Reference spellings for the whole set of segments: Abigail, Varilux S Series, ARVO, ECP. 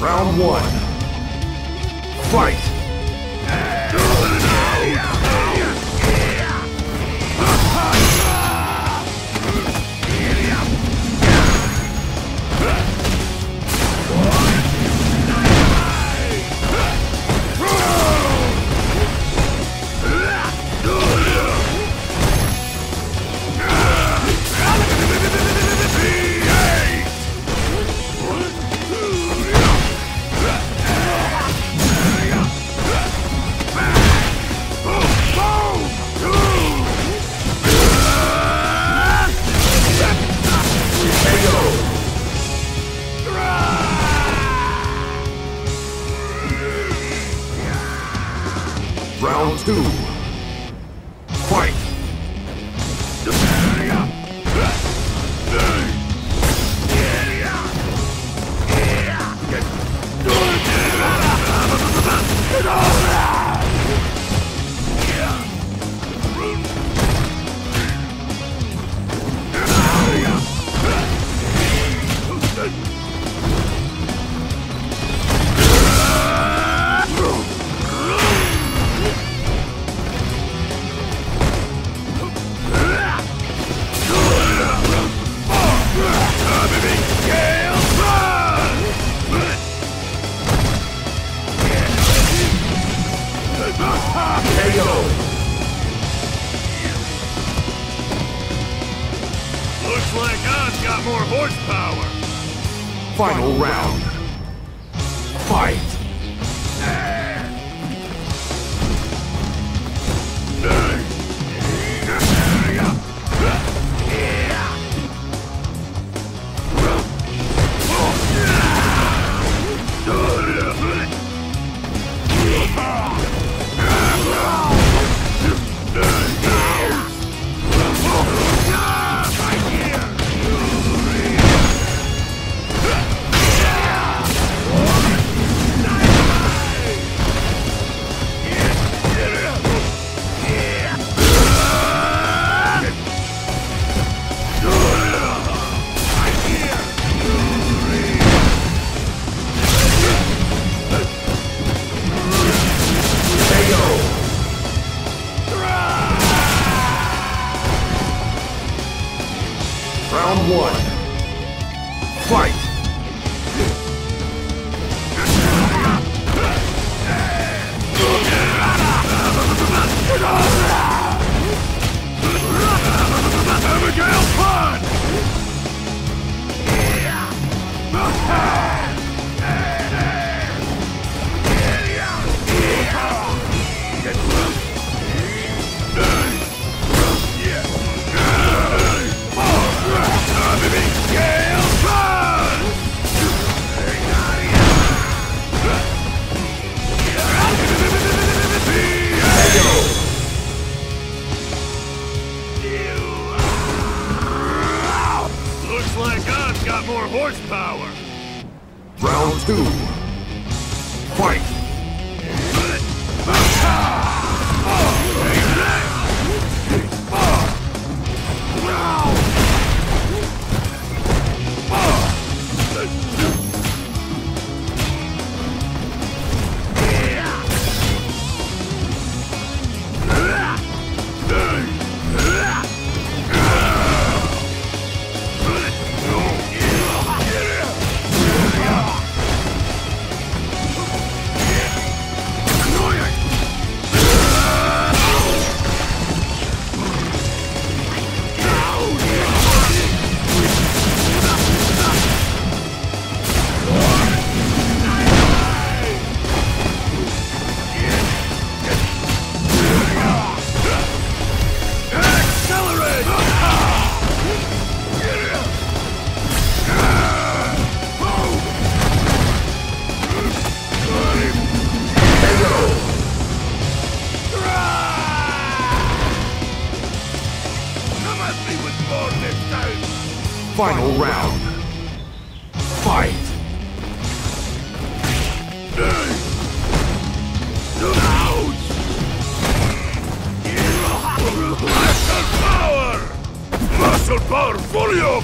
Round one. Fight! Round two. Fight! Looks like I've got more horsepower. Final round. Fight! Round one. Fight! Abigail, fun! More horsepower. Round two. Fight. Final round. Fight! Muscle power for you!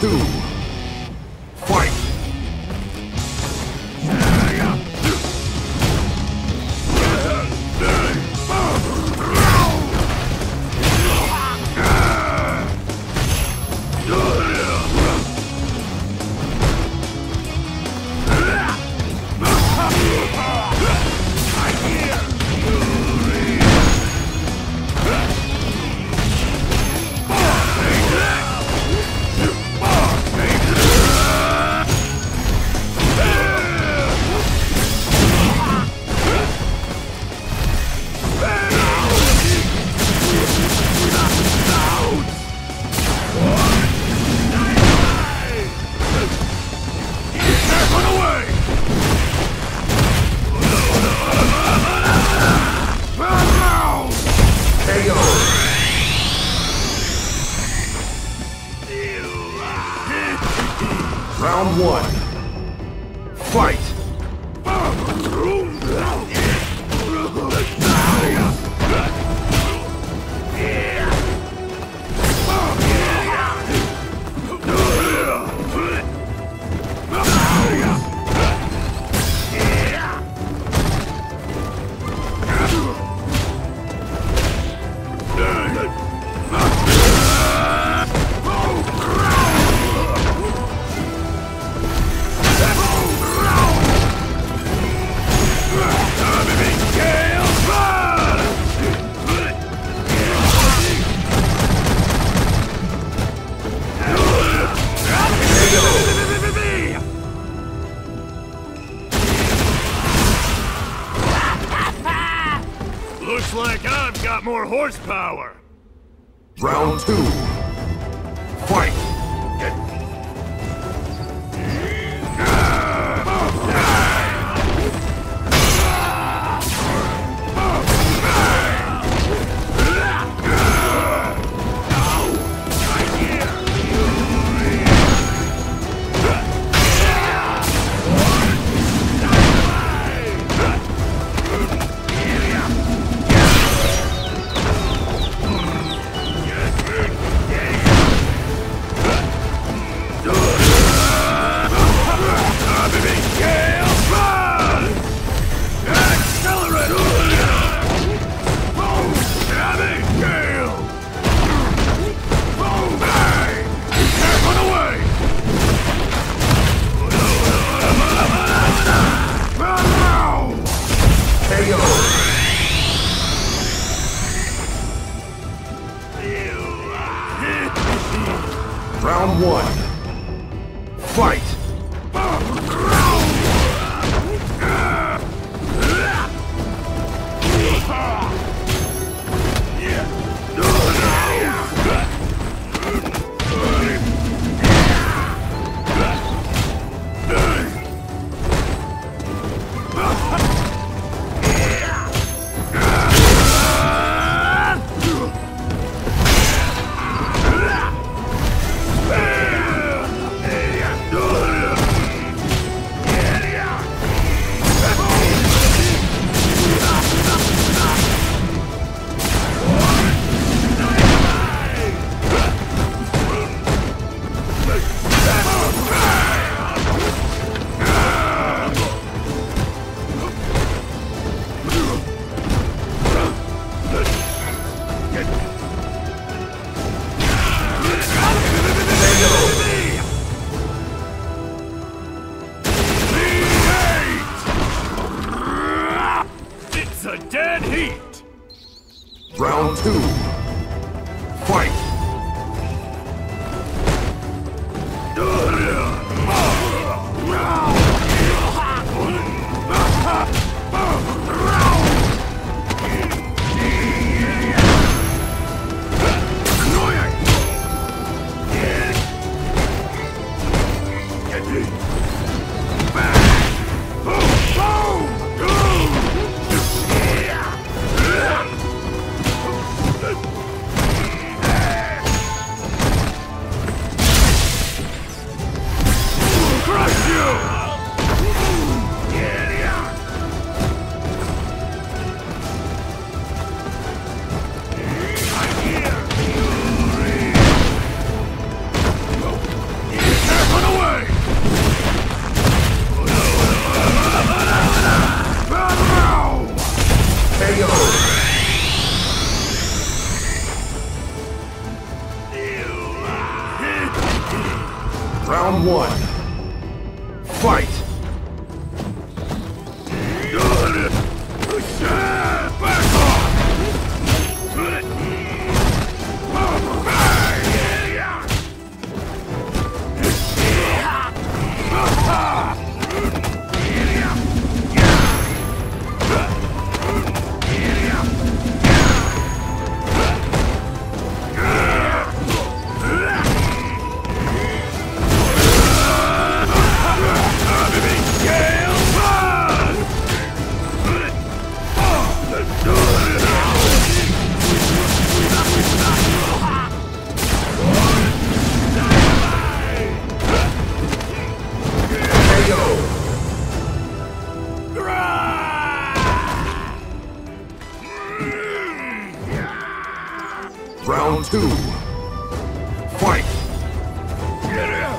two, fight! Round one, fight! Looks like I've got more horsepower. Round two, fight! Round one, fight! It's a dead heat! Round two, fight! fight! Round two. Fight! Abigail!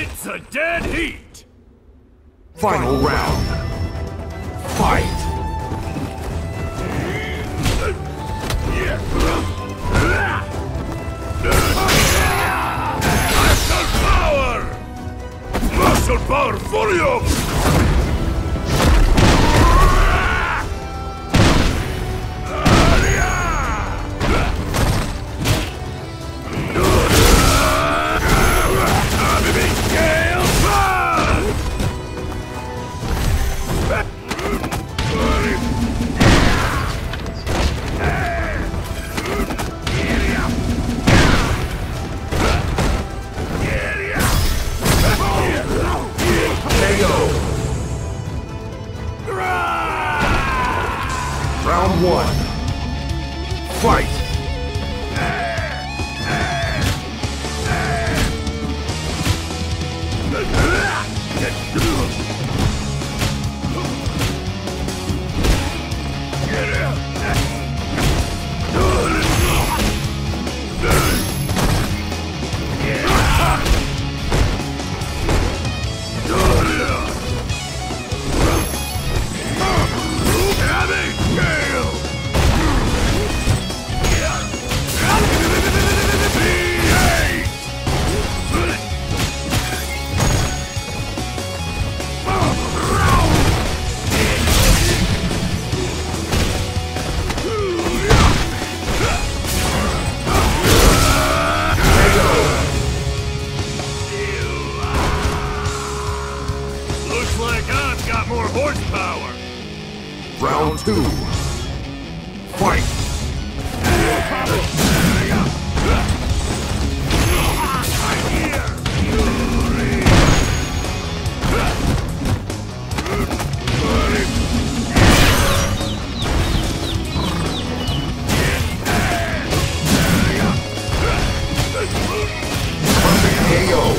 It's a dead heat! Final round. Fight! Martial power for you! Round one. Fight! Horsepower! Round two. Fight! KO!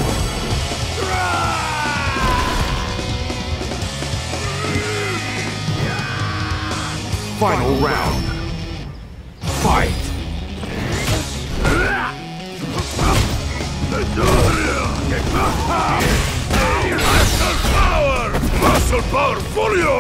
Final round. Fight! Muscle power for you!